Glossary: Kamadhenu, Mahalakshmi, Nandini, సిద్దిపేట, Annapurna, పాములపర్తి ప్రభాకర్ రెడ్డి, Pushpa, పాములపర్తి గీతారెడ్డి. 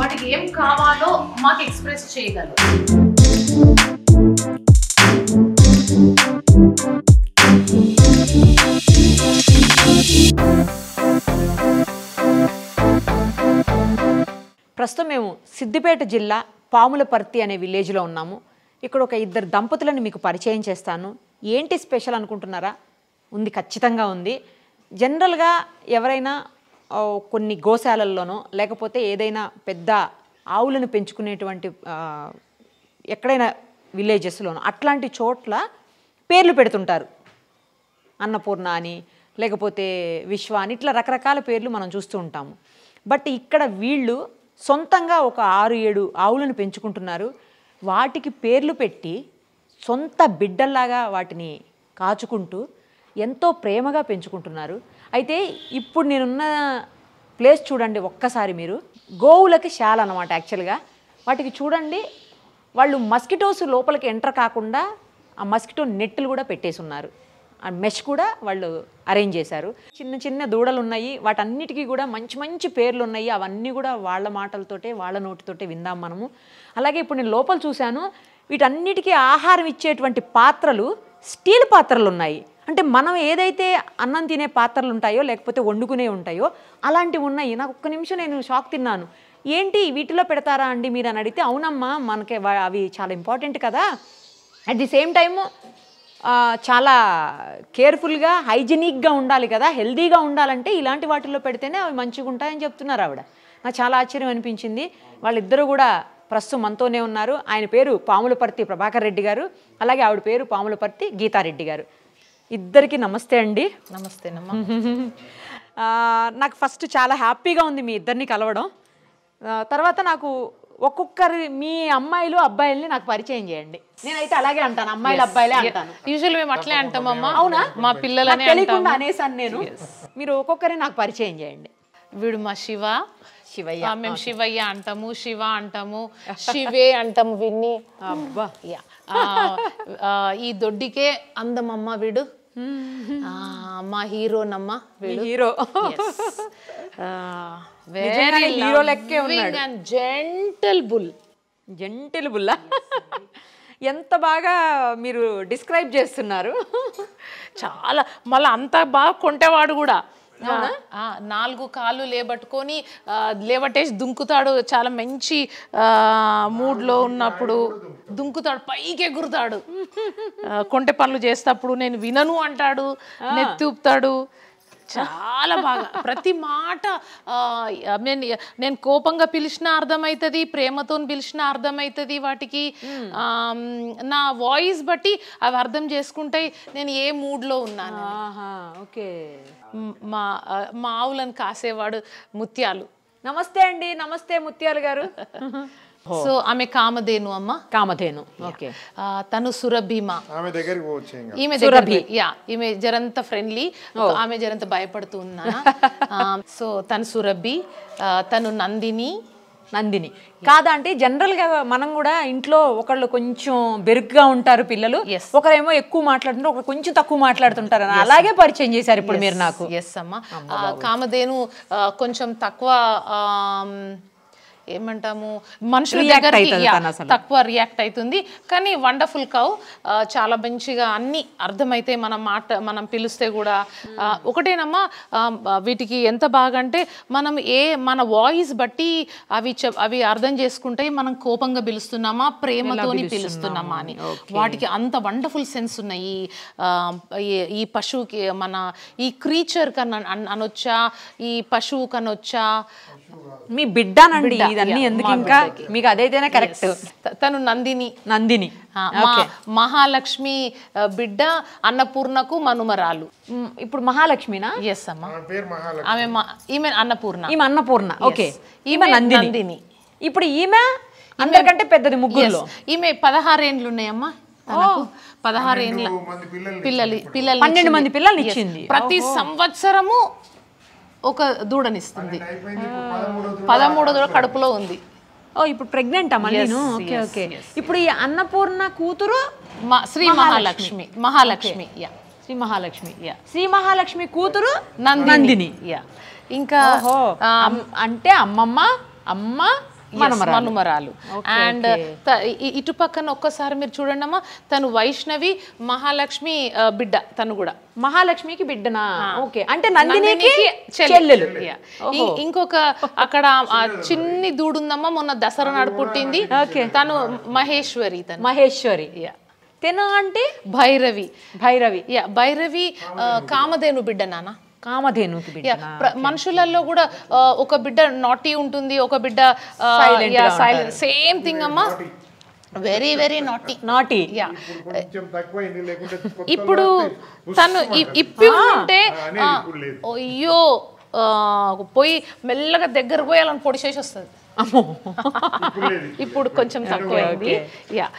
మనకి ఏం కావాలో మాకు ఎక్స్‌ప్రెస్ చేయగలరు. ప్రస్తుతం మేము సిద్దిపేట జిల్లా పాములపర్తి అనే విలేజ్లో ఉన్నాము. ఇక్కడ ఒక ఇద్దరు దంపతులను మీకు పరిచయం చేస్తాను. ఏంటి స్పెషల్ అనుకుంటున్నారా? ఉంది, ఖచ్చితంగా ఉంది. జనరల్గా ఎవరైనా కొన్ని గోశాలల్లోనో లేకపోతే ఏదైనా పెద్ద ఆవులను పెంచుకునేటువంటి ఎక్కడైనా విలేజెస్లోనో అట్లాంటి చోట్ల పేర్లు పెడుతుంటారు. అన్నపూర్ణ అని, లేకపోతే విశ్వ అని, ఇట్లా రకరకాల పేర్లు మనం చూస్తూ ఉంటాము. బట్ ఇక్కడ వీళ్ళు సొంతంగా ఒక 6-7 ఆవులను పెంచుకుంటున్నారు. వాటికి పేర్లు పెట్టి సొంత బిడ్డల్లాగా వాటిని కాచుకుంటూ ఎంతో ప్రేమగా పెంచుకుంటున్నారు. అయితే ఇప్పుడు నేనున్న ప్లేస్ చూడండి ఒక్కసారి. మీరు గోవులకి శాల అన్నమాట. యాక్చువల్గా వాటికి చూడండి, వాళ్ళు మస్కిటోస్ లోపలికి ఎంటర్ కాకుండా ఆ మస్కిటో నెట్లు కూడా పెట్టేసి ఉన్నారు. ఆ మెష్ కూడా వాళ్ళు అరేంజ్ చేశారు. చిన్న చిన్న దూడలు ఉన్నాయి, వాటన్నిటికీ కూడా మంచి మంచి పేర్లు ఉన్నాయి. అవన్నీ కూడా వాళ్ళ మాటలతోటే వాళ్ళ నోటితోటే విందాం మనము. అలాగే ఇప్పుడు నేను లోపల చూశాను, వీటన్నిటికీ ఆహారం ఇచ్చేటువంటి పాత్రలు స్టీల్ పాత్రలు ఉన్నాయి. అంటే మనం ఏదైతే అన్నం తినే పాత్రలు ఉంటాయో లేకపోతే వండుకునే ఉంటాయో అలాంటివి ఉన్నాయి. నాకు ఒక్క నిమిషం నేను షాక్ తిన్నాను. ఏంటి వీటిలో పెడతారా అండి మీరు అని అడిగితే, అవునమ్మా మనకి అవి చాలా ఇంపార్టెంట్ కదా, అట్ ది సేమ్ టైము చాలా కేర్ఫుల్గా హైజీనిక్గా ఉండాలి కదా, హెల్దీగా ఉండాలంటే ఇలాంటి వాటిల్లో పెడితేనే అవి మంచిగా ఉంటాయని చెప్తున్నారు ఆవిడ. నాకు చాలా ఆశ్చర్యం అనిపించింది. వాళ్ళిద్దరూ కూడా ప్రస్తుతం మనతోనే ఉన్నారు. ఆయన పేరు పాములపర్తి ప్రభాకర్ రెడ్డి గారు, అలాగే ఆవిడ పేరు పాములపర్తి గీతారెడ్డి గారు. ఇద్దరికి నమస్తే అండి. నమస్తేనమ్మా. నాకు ఫస్ట్ చాలా హ్యాపీగా ఉంది మీ ఇద్దరిని కలవడం. తర్వాత నాకు ఒక్కొక్కరి మీ అమ్మాయిలు అబ్బాయిల్ని నాకు పరిచయం చేయండి. నేనైతే అలాగే అంటాను, అమ్మాయిలు అబ్బాయిలే అంటాను. యూజువల్ మేము అట్లే అంటామమ్మా. అవునా? మా పిల్లలని తెలియకుండా అనేసాను నేను. మీరు ఒక్కొక్కరిని నాకు పరిచయం చేయండి. వీడు మా శివయ్య, మేము శివయ్య అంటాము, శివ అంటాము, శివే అంటాము, విన్ని. అబ్బా, ఈ దొడ్డికే అందమమ్మ వీడు. మా హీరోనమ్మ వీడు. హీరో వెరీ హీరో లెక్కే ఉన్నాడు. జెంటిల్ బుల్ ఎంత బాగా మీరు డిస్క్రైబ్ చేస్తున్నారు. చాలా మళ్ళీ అంత బాగా కొంటేవాడు కూడా. 4 కాళ్ళు లేబట్టుకొని లేబట్టేసి దుంకుతాడు. చాలా మంచి మూడ్లో ఉన్నప్పుడు దుంకుతాడు, పైకి ఎగురుతాడు, కొంటె పనులు చేసేటప్పుడు నేను వినను అంటాడు, నెత్తిపుతాడు. చాలా బాగా ప్రతి మాట నేను కోపంగా పిలిచినా అర్థమవుతుంది, ప్రేమతో పిలిచినా అర్థమవుతుంది. వాటికి నా వాయిస్ బట్టి అవి అర్థం చేసుకుంటాయి నేను ఏ మూడ్లో ఉన్నాను. ఓకే. మా ఆవులను కాసేవాడు ముత్యాలు. నమస్తే అండి. నమస్తే ముత్యాలు గారు. సో ఆమె కామధేను అమ్మ. కామధేను. ఓకే. తను సురభిమా. ఆమె దగ్గరికి పోవచ్చు. ఈమె సురభి. యా, ఈమె జరంత ఫ్రెండ్లీ, ఆమె జరంత భయపడుతూ ఉన్నా. సో తను సురభి, తను నందిని కాదా? అంటే జనరల్గా మనం కూడా ఇంట్లో ఒకళ్ళు కొంచెం బెరుగ్గా ఉంటారు పిల్లలు, ఒకరేమో ఎక్కువ మాట్లాడుతుంటారు, ఒకరు కొంచెం తక్కువ మాట్లాడుతుంటారు. అలాగే పరిచయం చేశారు ఇప్పుడు మీరు నాకు. ఎస్ అమ్మ. కామధేను కొంచెం తక్కువ, ఏమంటాము, మనుషుల దగ్గరికి తక్కువ రియాక్ట్ అవుతుంది. కానీ వండర్ఫుల్ కౌ, చాలా మంచిగా అన్ని అర్థమైతే మనం పిలిస్తే కూడా. ఒకటేనమ్మా, వీటికి ఎంత బాగా అంటే మనం మన వాయిస్ బట్టి అవి అర్థం చేసుకుంటాయి. మనం కోపంగా పిలుస్తున్నామా, ప్రేమతోని పిలుస్తున్నామా అని. వాటికి అంత వండర్ఫుల్ సెన్స్ ఉన్నాయి. ఈ పశువుకి, మన ఈ క్రీచర్ కనొచ్చా, ఈ పశువు కనొచ్చా, మీ బిడ్డనండి ఇదన్నీ ఎందుకు ఇంకా మీకు అదైతేనే కరెక్ట్. తను నందిని మహాలక్ష్మి బిడ్డ, అన్నపూర్ణకు మనుమరాలు. ఇప్పుడు మహాలక్ష్మినా? ఎస్ అమ్మా. ఆమె ఈమె అన్నపూర్ణ. ఓకే. ఈమె నందిని. ఇప్పుడు ఈమె అందరికంటే పెద్దది ముగ్గురులో. ఈమె 16 ఏళ్ళు ఉన్నాయమ్మా. 16 ఏళ్ళు పిల్లలు, 12 మంది పిల్లలు ఇచ్చింది. ప్రతి సంవత్సరము ఒక దూడనిస్తుంది. 13వ దూడ కడుపులో ఉంది. Oh, you put pregnant, yes, no? Okay, yes, okay. Yes, yes. Annapurna Kuturu? Sri Mahalakshmi. Mahalakshmi, okay. Yeah. Sri Mahalakshmi, yeah. Sri Mahalakshmi Kuturu? Nandini. Yeah. Inka, ante Ammamma, Amma, Manumaralu. And itu pakkan okkasari meer chudandi amma tanu Vaishnavi Mahalakshmi bidda tanu kuda Mahalakshmi ki bidda na okay ante Nandini ki chellelu inkoka akada chinni duudundamma monna dasara nadu puttindi tanu Maheshwari tanu Maheshwari yeah. Tenu ante Bhairavi Bhairavi yeah Bhairavi Kamadhenu bidda nana Kamadhenu ki bidda. Yeah, Manushulallo kuda oka bidda naughty untundi, oka bidda silent. Yeah, silent. Same thing amma. Very very naughty. Naughty. Yeah. Ippudu tanu ippi unte ayyo poi mellaga deggar poyalani podi chesi ostadi. Ammo. Ippudu koncham takkuva idi. Yeah.